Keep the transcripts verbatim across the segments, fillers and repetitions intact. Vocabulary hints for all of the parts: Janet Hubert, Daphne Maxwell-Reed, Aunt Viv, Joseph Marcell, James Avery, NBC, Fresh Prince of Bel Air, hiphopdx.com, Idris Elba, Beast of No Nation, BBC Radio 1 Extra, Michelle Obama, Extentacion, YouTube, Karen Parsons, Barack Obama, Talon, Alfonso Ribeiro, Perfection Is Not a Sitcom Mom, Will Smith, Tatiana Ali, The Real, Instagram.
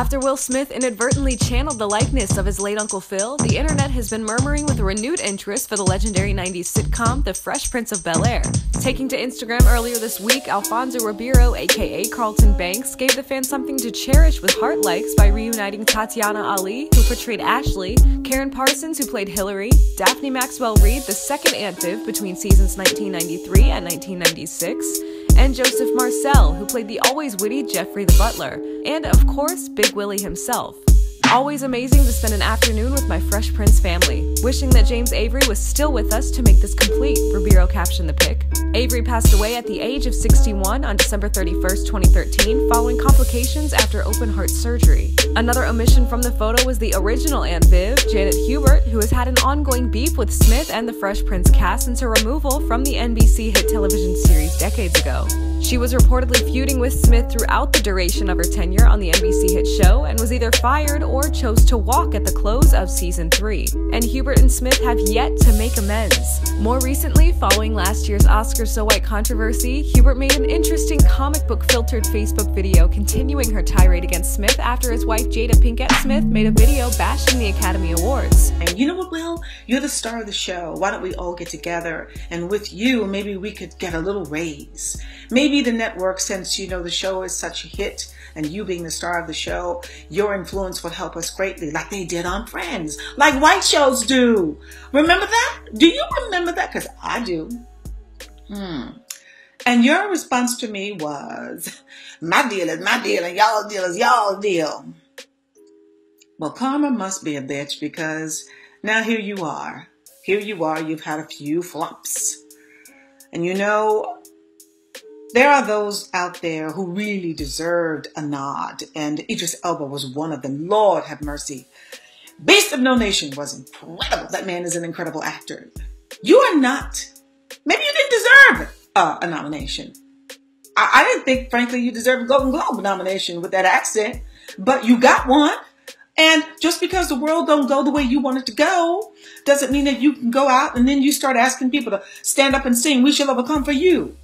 After Will Smith inadvertently channeled the likeness of his late Uncle Phil, the internet has been murmuring with a renewed interest for the legendary nineties sitcom The Fresh Prince of Bel Air. Taking to Instagram earlier this week, Alfonso Ribeiro, aka Carlton Banks, gave the fans something to cherish with heart likes by reuniting Tatiana Ali, who portrayed Ashley, Karen Parsons, who played Hillary, Daphne Maxwell-Reed, the second Aunt Viv between seasons nineteen ninety-three and nineteen ninety-six, and Joseph Marcell, who played the always witty Jeffrey the Butler, and of course, Big Willie himself. Always amazing to spend an afternoon with my Fresh Prince family. Wishing that James Avery was still with us to make this complete, Ribeiro captioned the pic. Avery passed away at the age of sixty-one on December thirty-first, twenty thirteen, following complications after open-heart surgery. Another omission from the photo was the original Aunt Viv, Janet Hubert, who has had an ongoing beef with Smith and the Fresh Prince cast since her removal from the N B C hit television series decades ago. She was reportedly feuding with Smith throughout the duration of her tenure on the N B C hit show and was either fired or chose to walk at the close of season three, and Hubert and Smith have yet to make amends. More recently, following last year's Oscar So White controversy, Hubert made an interesting comic book-filtered Facebook video continuing her tirade against Smith after his wife Jada Pinkett Smith made a video bashing the Academy Awards. And you know what, Will? You're the star of the show. Why don't we all get together, and with you, maybe we could get a little raise. Maybe the network, since you know the show is such a hit, and you being the star of the show, your influence would help us greatly, like they did on Friends, like white shows do. Remember that? Do you remember that? Because I do. Hmm. And your response to me was, my deal is my deal and y'all deal is y'all deal. Well, karma must be a bitch, because now here you are. Here you are. You've had a few flops. And you know, there are those out there who really deserved a nod, and Idris Elba was one of them. Lord have mercy. Beast of No Nation was incredible. That man is an incredible actor. You are not. Maybe you didn't deserve uh, a nomination. I, I didn't think, frankly, you deserved a Golden Globe nomination with that accent, but you got one. And just because the world don't go the way you want it to go doesn't mean that you can go out and then you start asking people to stand up and sing, "We Shall Overcome" for you.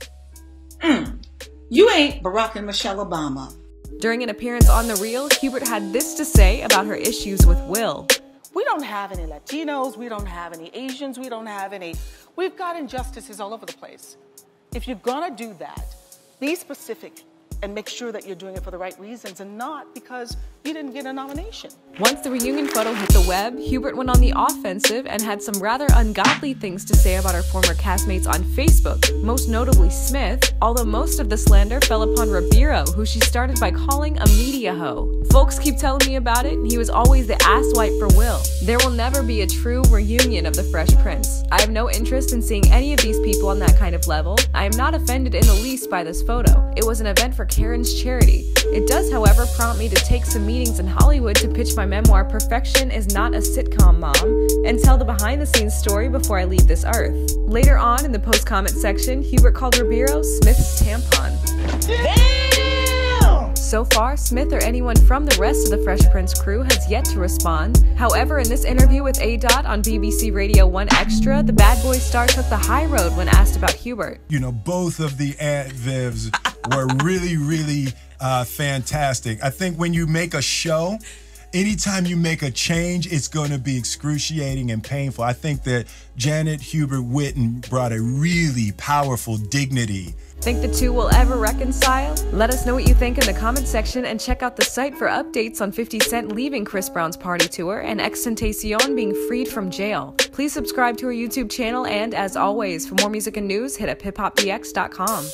Mm. You ain't Barack and Michelle Obama. During an appearance on The Real, Hubert had this to say about her issues with Will. We don't have any Latinos, we don't have any Asians, we don't have any. We've got injustices all over the place. If you're gonna do that, be specific and make sure that you're doing it for the right reasons and not because you didn't get a nomination. Once the reunion photo hit the web, Hubert went on the offensive and had some rather ungodly things to say about her former castmates on Facebook, most notably Smith, although most of the slander fell upon Ribeiro, who she started by calling a media hoe. Folks keep telling me about it, and he was always the asswipe for Will. There will never be a true reunion of the Fresh Prince. I have no interest in seeing any of these people on that kind of level. I am not offended in the least by this photo. It was an event for Karen's charity. It does, however, prompt me to take some meetings in Hollywood to pitch my memoir Perfection Is Not a Sitcom Mom and tell the behind-the-scenes story before I leave this earth. Later on in the post-comment section, Hubert called Ribeiro Smith's tampon. Damn! So far, Smith or anyone from the rest of the Fresh Prince crew has yet to respond. However, in this interview with A D O T on B B C Radio one Extra, the bad boy star took the high road when asked about Hubert. You know, both of the Aunt Vivs were really, really uh, fantastic. I think when you make a show, anytime you make a change, it's going to be excruciating and painful. I think that Janet Hubert Witten brought a really powerful dignity. Think the two will ever reconcile? Let us know what you think in the comment section and check out the site for updates on fifty cent leaving Chris Brown's party tour and Extentacion being freed from jail. Please subscribe to our YouTube channel, and as always, for more music and news, hit up hip hop d x dot com.